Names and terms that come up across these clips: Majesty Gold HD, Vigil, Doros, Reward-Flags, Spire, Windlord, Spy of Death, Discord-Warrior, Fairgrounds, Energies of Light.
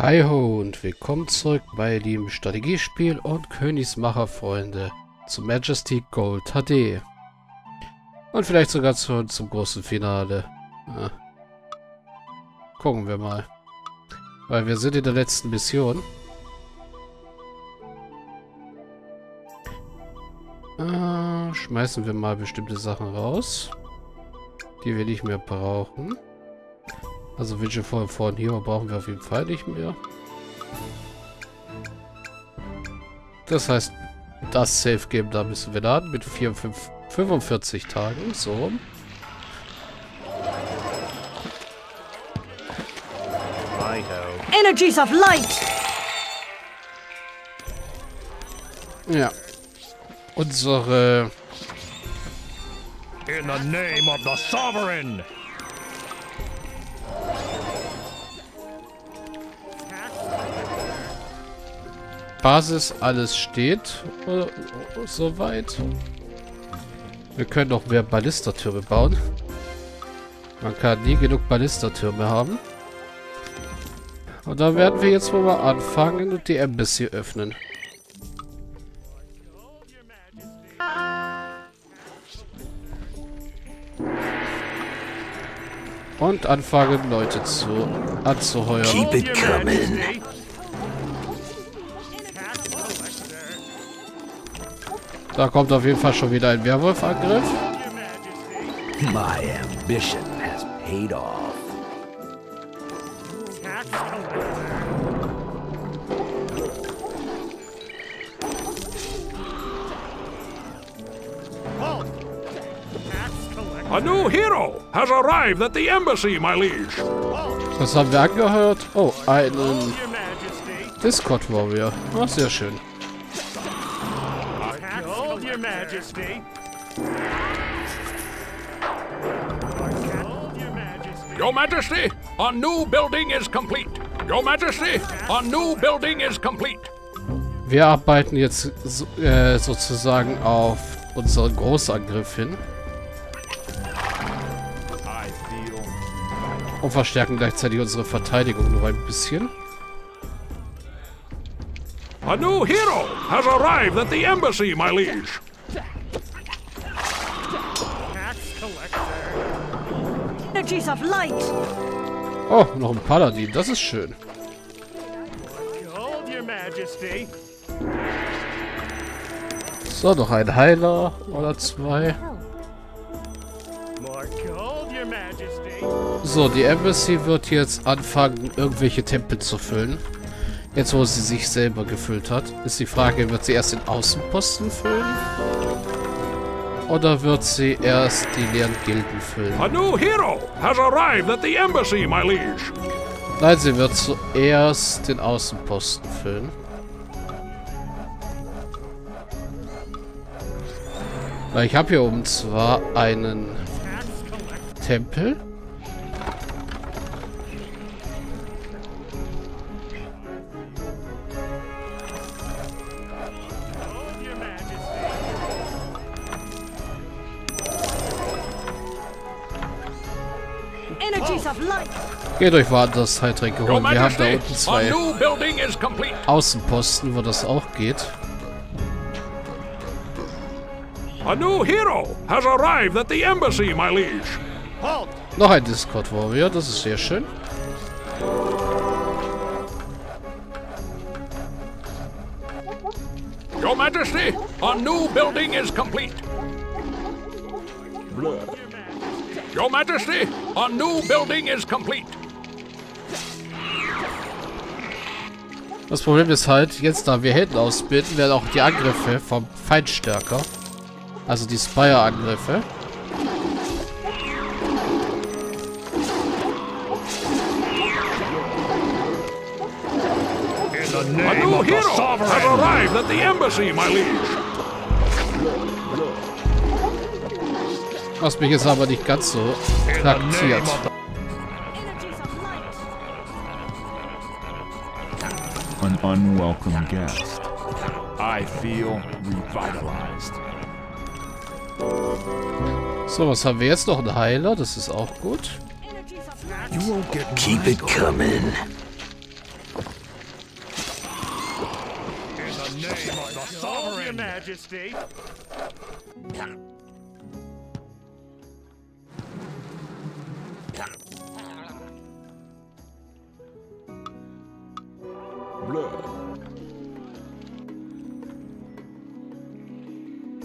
Hi ho und willkommen zurück bei dem Strategiespiel und Königsmacher, Freunde, zu Majesty Gold HD. Und vielleicht sogar zum großen Finale. Ja. Gucken wir mal. Weil wir sind in der letzten Mission. Schmeißen wir mal bestimmte Sachen raus, die wir nicht mehr brauchen. Also Vigil von hier brauchen wir auf jeden Fall nicht mehr. Das heißt, das Safe Game, da müssen wir laden mit 45 Tagen, so rum. Energies of Light! Ja. Unsere... In the name of the Sovereign! Basis, alles steht soweit. Wir können noch mehr Ballistertürme bauen. Man kann nie genug Ballistertürme haben. Und dann werden wir jetzt mal anfangen und die Embassy öffnen. Und anfangen, Leute anzuheuern. Keep it coming. Da kommt auf jeden Fall schon wieder ein Werwolfangriff. My ambition has paid off. A new hero has arrived at the embassy, my liege. Was haben wir angehört? Oh, einen Discord-Warrior. Oh, sehr schön. Majesty. Your Majesty, our new building is complete. Your Majesty, our new building is complete. Wir arbeiten jetzt sozusagen auf unseren Großangriff hin und verstärken gleichzeitig unsere Verteidigung noch ein bisschen. A new hero has arrived at the embassy, my liege. Energies of Light. Oh, noch ein Paladin, das ist schön. So, noch ein Heiler oder zwei. So, die Embassy wird jetzt anfangen, irgendwelche Tempel zu füllen. Jetzt, wo sie sich selber gefüllt hat, ist die Frage, wird sie erst den Außenposten füllen? Oder wird sie erst die leeren Gilden füllen? A new hero has arrived at the embassy, my liege. Nein, sie wird zuerst den Außenposten füllen. Weil ich habe hier oben zwar einen Tempel. Geht euch woanders Heiltränke holen. Wir haben da unten zwei Außenposten, wo das auch geht. A new hero has arrived at the embassy, my liege. Noch ein Discord-Warrior, das ist sehr schön. Your Majesty, our new building is complete. Your Majesty, our new building is complete. Das Problem ist halt, jetzt da wir Helden ausbilden, werden auch die Angriffe vom Feind stärker. Also die Spire-Angriffe. A new hero has arrived at the embassy, my liege. Was mich jetzt aber nicht ganz so traktiert. An unwelcome guest. I feel revitalized. So, was haben wir jetzt noch? Ein Heiler, das ist auch gut. Keep it coming. name of the sovereign, Your Majesty.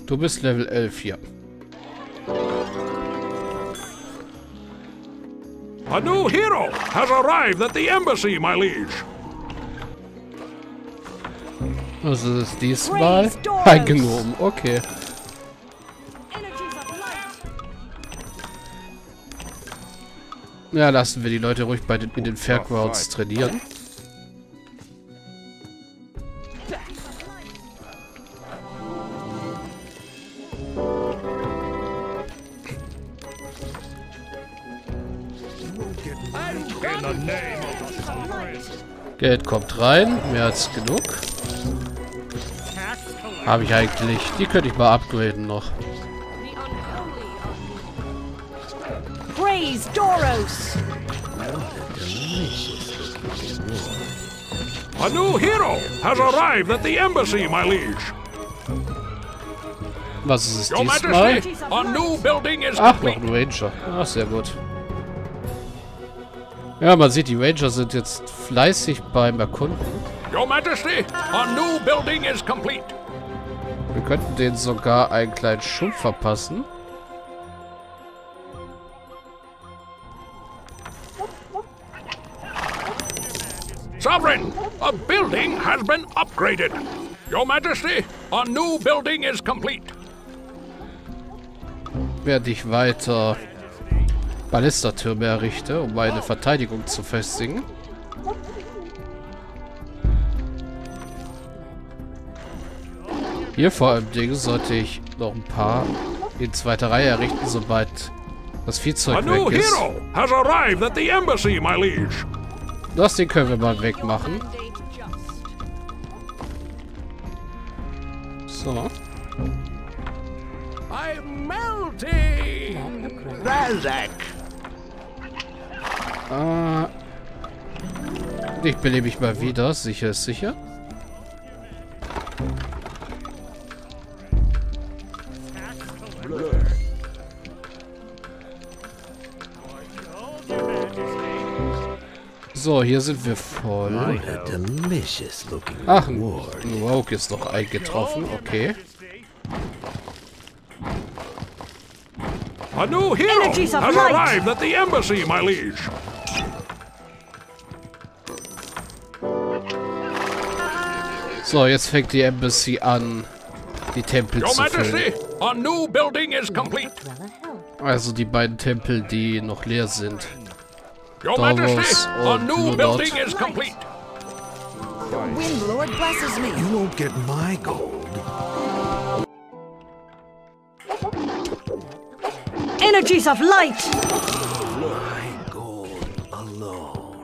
Du bist Level 11 hier. A new hero has arrived at the embassy, my liege. Was ist diesmal? Ein Gnom, okay. Ja, lassen wir die Leute ruhig bei den, in den Fairgrounds trainieren. Geld kommt rein, mehr als genug. Habe ich eigentlich. Die könnte ich mal upgraden noch. Praise Doros! A new hero has arrived at the embassy, my liege. Was ist es diesmal? Ach, noch ein Ranger. Ach, sehr gut. Ja, man sieht, die Ranger sind jetzt fleißig beim Erkunden. Your Majesty, our new building is complete. Wir könnten denen sogar einen kleinen Schub verpassen. Sovereign, a building has been upgraded. Your Majesty, our new building is complete. Werde ich weiter Ballistertürme errichte, um meine Verteidigung zu festigen. Hier vor allem Dingen sollte ich noch ein paar in zweiter Reihe errichten, sobald das Viehzeug weg ist. Das Ding können wir mal wegmachen. So. Ich belebe mich mal wieder. Sicher ist sicher. So, hier sind wir voll. Ach, ein Rogue ist doch eingetroffen. Okay. A new hero has arrived at the embassy, my liege. So, jetzt fängt die Embassy an, die Tempel zu füllen. Our new building is complete. Also die beiden Tempel, die noch leer sind. Your Majesty, our new building is complete. The Windlord blesses me. You won't get my gold. Energies of Light. My gold alone.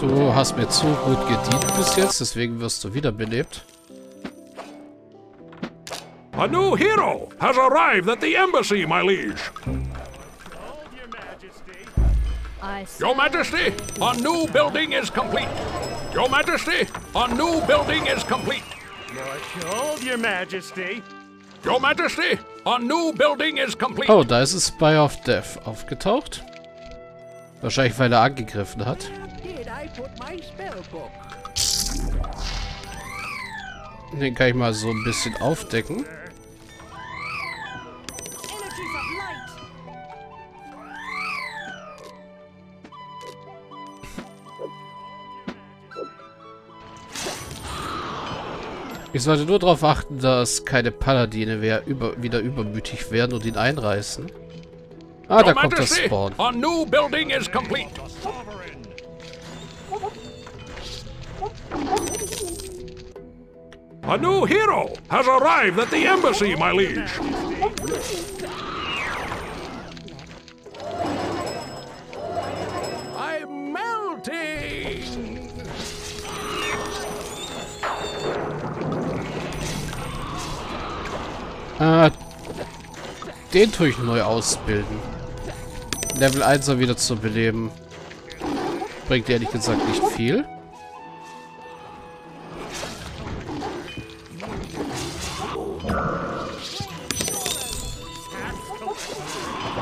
Du hast mir zu gut gedient bis jetzt, deswegen wirst du wiederbelebt. A new hero has arrived at the embassy, my liege. Your Majesty, our new building is complete. Your Majesty, our new building is complete. Your Majesty. Your Majesty, our new building is complete. Oh, da ist es Spy of Death aufgetaucht. Wahrscheinlich, weil er angegriffen hat. Den kann ich mal so ein bisschen aufdecken. Ich sollte nur darauf achten, dass keine Paladine wieder übermütig werden und ihn einreißen. Ah, da kommt das Spawn. A new hero has arrived at the embassy, my liege. I'm melting. Den tue ich neu ausbilden. Level 1 er wieder zu beleben. Bringt ehrlich gesagt nicht viel.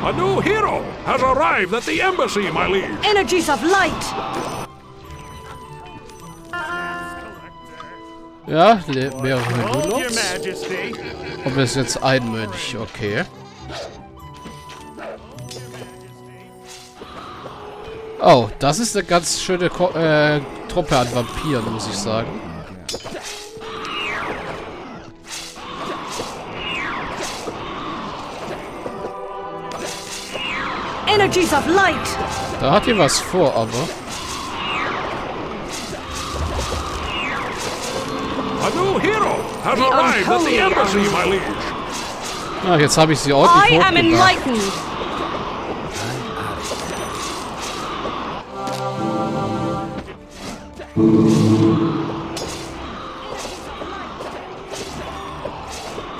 A new hero has arrived at the embassy, my liege. Energies of Light. Ja, mehrere Mönchs. Und wir sind jetzt ein Mönch, okay. Oh, das ist eine ganz schöne Truppe an Vampiren, muss ich sagen. Energies of Light. Da hat ihr was vor, aber. A new hero has arrived at the embassy, my liege. Ach, jetzt habe ich sie ordentlich hochgebracht.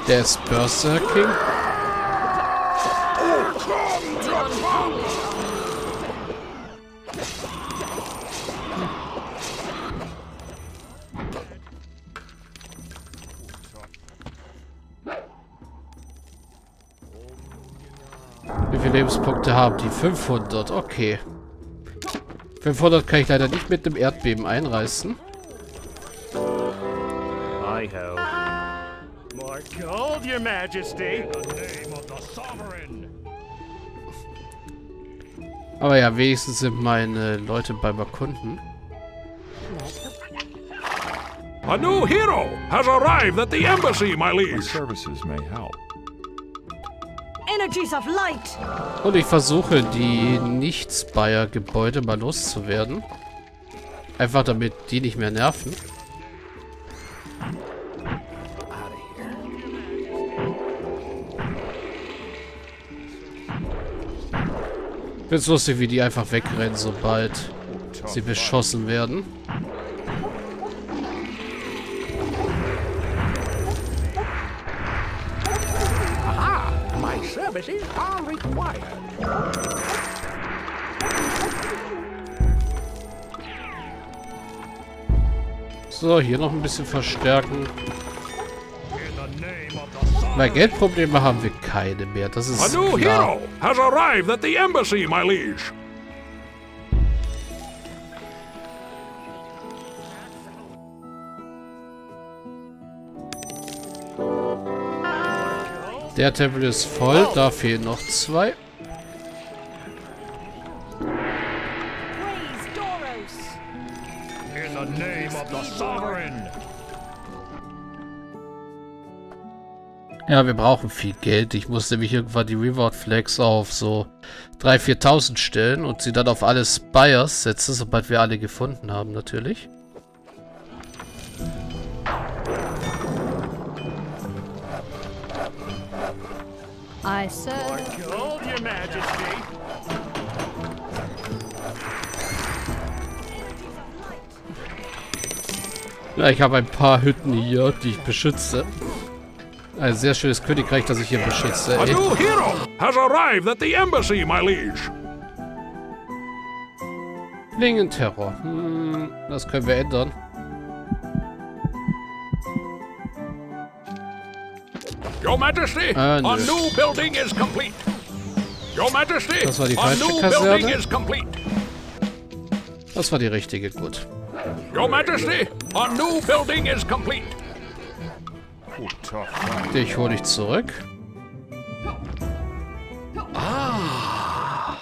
Der ist Berserking. Wie viele Lebenspunkte haben die? 500, okay. 500 kann ich leider nicht mit dem Erdbeben einreißen. Aber ja, wenigstens sind meine Leute beim Erkunden. A new hero has arrived at the embassy, my liege. Und ich versuche, die Nicht-Spire-Gebäude mal loszuwerden. Einfach damit die nicht mehr nerven. Ich find's lustig, wie die einfach wegrennen, sobald sie beschossen werden. So, hier noch ein bisschen verstärken. Weil Geldprobleme haben wir keine mehr, das ist klar. Der Tempel ist voll, da fehlen noch 2. Ja, wir brauchen viel Geld. Ich muss nämlich irgendwann die Reward-Flags auf so 3.000, 4.000 stellen und sie dann auf alle Spires setzen, sobald wir alle gefunden haben, natürlich. I serve. Gold, Your Majesty. Ja, ich habe ein paar Hütten hier, die ich beschütze. Ein sehr schönes Königreich, das ich hier beschütze. A new hero has arrived at the embassy, my liege. Klingenterror. Das können wir ändern. Your Majesty, a new building is complete. Your Majesty, das war die falsche Kaserne. Das war die richtige, gut. Your Majesty, a new building is complete. Dich hole ich zurück. Ah.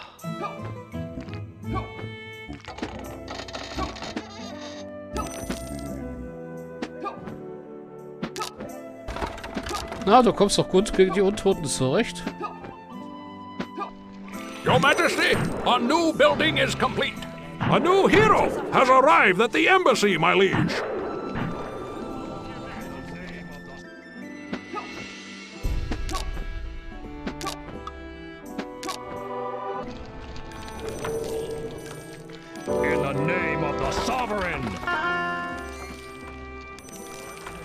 Na, du kommst doch gut gegen die Untoten zurecht. Your Majesty, a new building is complete. A new hero has arrived at the embassy, my liege.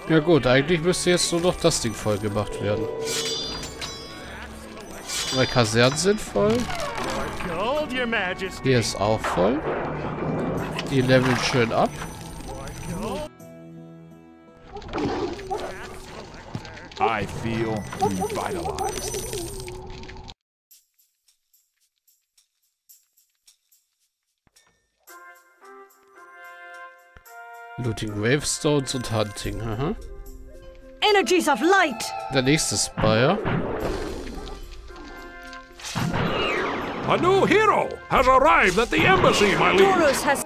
Ja gut, eigentlich müsste jetzt nur noch das Ding voll gemacht werden. Weil Kasernen sind voll. Hier ist auch voll. Die leveln schön ab. I feel revitalized. Looting Gravestones und Hunting. Aha. Energies of Light. Der nächste Spire. A new hero has arrived at the embassy, my liege.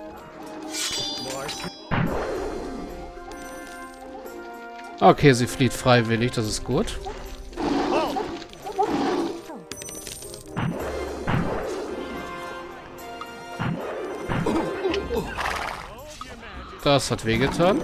Okay, sie flieht freiwillig, das ist gut. Das hat wehgetan.